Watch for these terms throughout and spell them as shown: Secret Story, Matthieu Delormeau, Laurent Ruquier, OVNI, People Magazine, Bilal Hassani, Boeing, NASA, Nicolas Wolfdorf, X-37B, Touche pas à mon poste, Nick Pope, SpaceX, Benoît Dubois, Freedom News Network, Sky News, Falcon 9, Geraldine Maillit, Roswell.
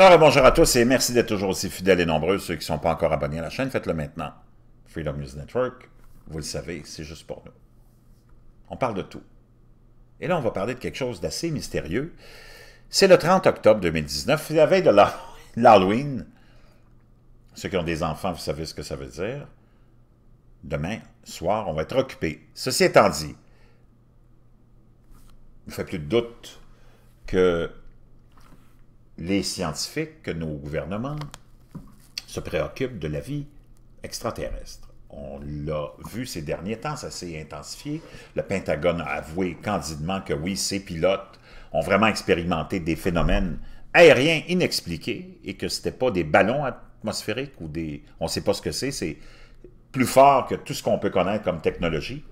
Alors, bonjour à tous et merci d'être toujours aussi fidèles et nombreux. Ceux qui ne sont pas encore abonnés à la chaîne, faites-le maintenant. Freedom News Network, vous le savez, c'est juste pour nous. On parle de tout. Et là, on va parler de quelque chose d'assez mystérieux. C'est le 30 octobre 2019, la veille de l'Halloween. Ceux qui ont des enfants, vous savez ce que ça veut dire. Demain soir, on va être occupés. Ceci étant dit, il ne fait plus de doute que les scientifiques, que nos gouvernements se préoccupent de la vie extraterrestre. On l'a vu ces derniers temps, ça s'est intensifié. Le Pentagone a avoué candidement que oui, ces pilotes ont vraiment expérimenté des phénomènes aériens inexpliqués et que ce n'était pas des ballons atmosphériques ou des... On ne sait pas ce que c'est plus fort que tout ce qu'on peut connaître comme technologie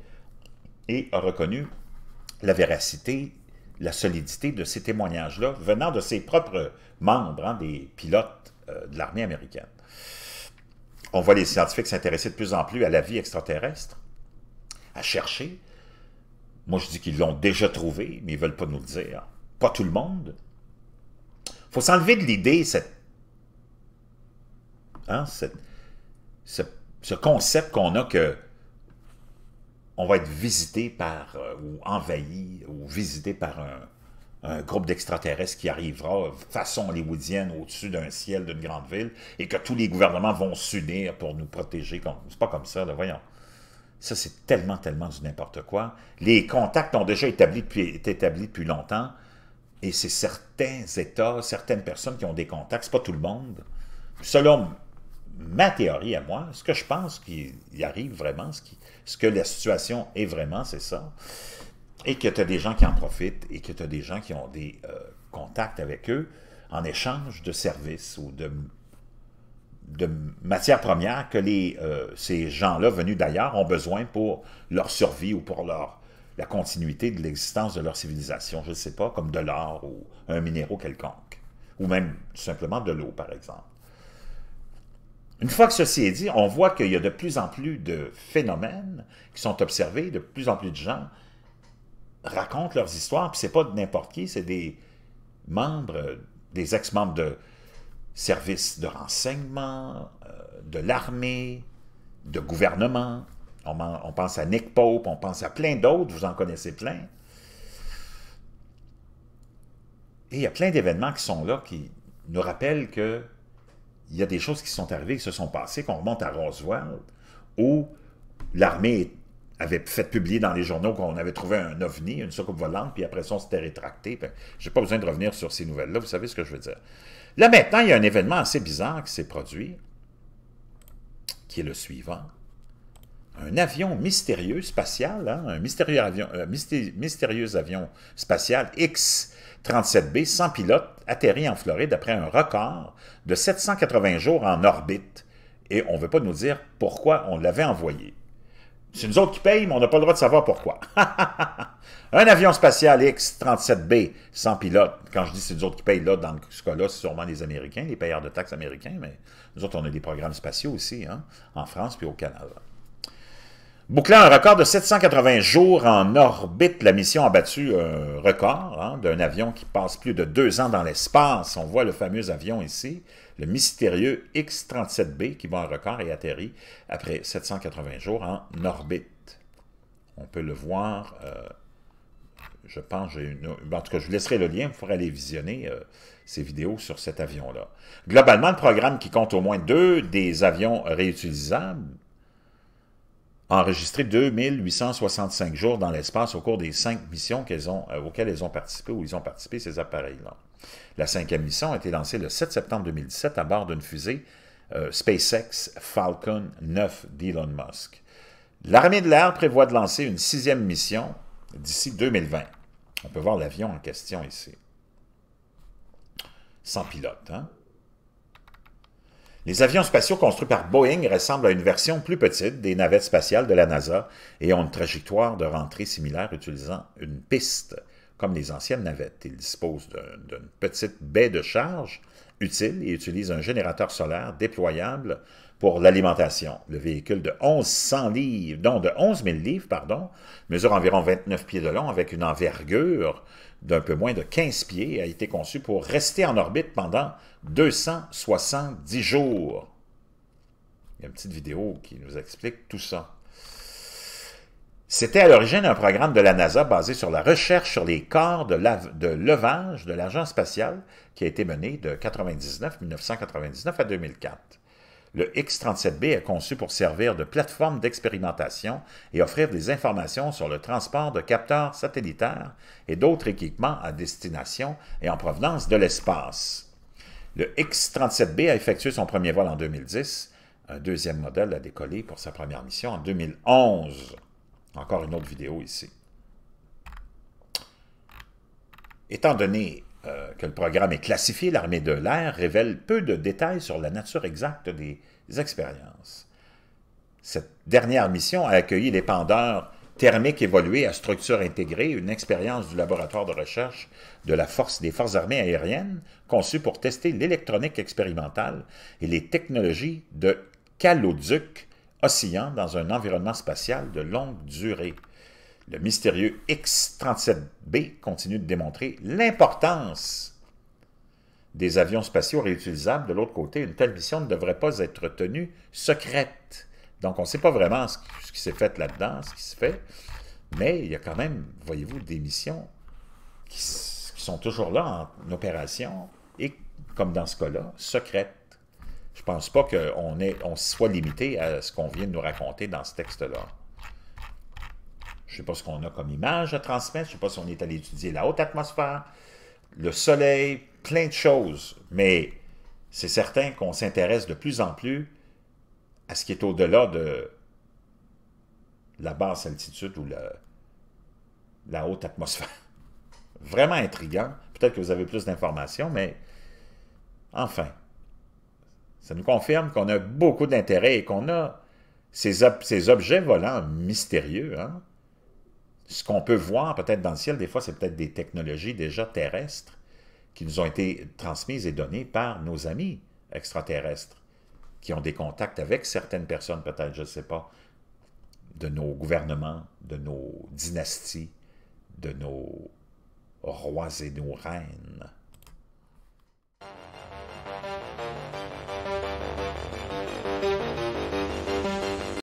et a reconnu la véracité, la solidité de ces témoignages-là venant de ses propres membres, hein, des pilotes de l'armée américaine. On voit les scientifiques s'intéresser de plus en plus à la vie extraterrestre, à chercher. Moi, je dis qu'ils l'ont déjà trouvé, mais ils ne veulent pas nous le dire. Pas tout le monde. Il faut s'enlever de l'idée, ce concept qu'on a que on va être visité par, ou envahi, ou visité par un groupe d'extraterrestres qui arrivera façon hollywoodienne au-dessus d'un ciel d'une grande ville et que tous les gouvernements vont s'unir pour nous protéger. C'est pas comme ça, là, voyons. Ça, c'est tellement, tellement du n'importe quoi. Les contacts ont déjà été établis depuis longtemps et c'est certains États, certaines personnes qui ont des contacts, c'est pas tout le monde. Selon ma théorie à moi, ce que je pense qu'il arrive vraiment, ce que la situation est vraiment, c'est ça, et que tu as des gens qui en profitent, et que tu as des gens qui ont des contacts avec eux en échange de services ou de matières premières que ces gens-là venus d'ailleurs ont besoin pour leur survie ou pour la continuité de l'existence de leur civilisation, je ne sais pas, comme de l'or ou un minéraux quelconque, ou même tout simplement de l'eau, par exemple. Une fois que ceci est dit, on voit qu'il y a de plus en plus de phénomènes qui sont observés, de plus en plus de gens racontent leurs histoires, puis c'est pas de n'importe qui, c'est des membres, des ex-membres de services de renseignement, de l'armée, de gouvernement. On pense à Nick Pope, on pense à plein d'autres, vous en connaissez plein. Et il y a plein d'événements qui sont là, qui nous rappellent que il y a des choses qui sont arrivées, qui se sont passées, qu'on remonte à Roswell, où l'armée avait fait publier dans les journaux qu'on avait trouvé un ovni, une soucoupe volante, puis après ça, on s'était rétracté. Je n'ai pas besoin de revenir sur ces nouvelles-là, vous savez ce que je veux dire. Là, maintenant, il y a un événement assez bizarre qui s'est produit, qui est le suivant. Un avion mystérieux spatial, hein, un mystérieux avion spatial X-37B sans pilote, atterri en Floride après un record de 780 jours en orbite. Et on ne veut pas nous dire pourquoi on l'avait envoyé. C'est nous autres qui payent, mais on n'a pas le droit de savoir pourquoi. Un avion spatial X-37B sans pilote, quand je dis c'est nous autres qui payent, là, dans ce cas-là, c'est sûrement les Américains, les payeurs de taxes américains, mais nous autres, on a des programmes spatiaux aussi, hein, en France puis au Canada. Bouclant un record de 780 jours en orbite, la mission a battu un record, hein, d'un avion qui passe plus de 2 ans dans l'espace. On voit le fameux avion ici, le mystérieux X-37B qui bat un record et atterrit après 780 jours en orbite. On peut le voir, je pense, en tout cas je vous laisserai le lien pour aller visionner ces vidéos sur cet avion-là. Globalement, le programme qui compte au moins 2 des avions réutilisables, enregistré 2865 jours dans l'espace au cours des 5 missions auxquelles ils ont participé, où ils ont participé ces appareils-là. La 5e mission a été lancée le 7 septembre 2017 à bord d'une fusée SpaceX Falcon 9 d'Elon Musk. L'armée de l'air prévoit de lancer une 6e mission d'ici 2020. On peut voir l'avion en question ici. Sans pilote, hein? Les avions spatiaux construits par Boeing ressemblent à une version plus petite des navettes spatiales de la NASA et ont une trajectoire de rentrée similaire utilisant une piste, comme les anciennes navettes. Ils disposent d'une petite baie de charge utile et utilisent un générateur solaire déployable pour l'alimentation. Le véhicule de 11 000 livres, pardon, mesure environ 29 pieds de long avec une envergure d'un peu moins de 15 pieds, a été conçu pour rester en orbite pendant 270 jours. Il y a une petite vidéo qui nous explique tout ça. C'était à l'origine un programme de la NASA basé sur la recherche sur les corps de levage de l'argent spatial qui a été mené de 1999 à 2004. Le X-37B est conçu pour servir de plateforme d'expérimentation et offrir des informations sur le transport de capteurs satellitaires et d'autres équipements à destination et en provenance de l'espace. Le X-37B a effectué son premier vol en 2010. Un deuxième modèle a décollé pour sa première mission en 2011. Encore une autre vidéo ici. Étant donné que le programme est classifié, l'armée de l'air révèle peu de détails sur la nature exacte des expériences. Cette dernière mission a accueilli les pendeurs thermiques évolués à structure intégrée, une expérience du laboratoire de recherche de la des forces armées aériennes conçue pour tester l'électronique expérimentale et les technologies de caloduc oscillant dans un environnement spatial de longue durée. Le mystérieux X-37B continue de démontrer l'importance des avions spatiaux réutilisables. De l'autre côté, une telle mission ne devrait pas être tenue secrète. Donc, on ne sait pas vraiment ce qui s'est fait là-dedans, ce qui se fait, mais il y a quand même, voyez-vous, des missions qui sont toujours là en opération et, comme dans ce cas-là, secrètes. Je ne pense pas qu'on soit limité à ce qu'on vient de nous raconter dans ce texte-là. Je ne sais pas ce qu'on a comme image à transmettre, je ne sais pas si on est allé étudier la haute atmosphère, le soleil, plein de choses, mais c'est certain qu'on s'intéresse de plus en plus à ce qui est au-delà de la basse altitude ou la haute atmosphère. Vraiment intriguant. Peut-être que vous avez plus d'informations, mais enfin, ça nous confirme qu'on a beaucoup d'intérêt et qu'on a ces objets volants mystérieux. Hein? Ce qu'on peut voir peut-être dans le ciel, des fois, c'est peut-être des technologies déjà terrestres qui nous ont été transmises et données par nos amis extraterrestres, qui ont des contacts avec certaines personnes, peut-être, je ne sais pas, de nos gouvernements, de nos dynasties, de nos rois et nos reines.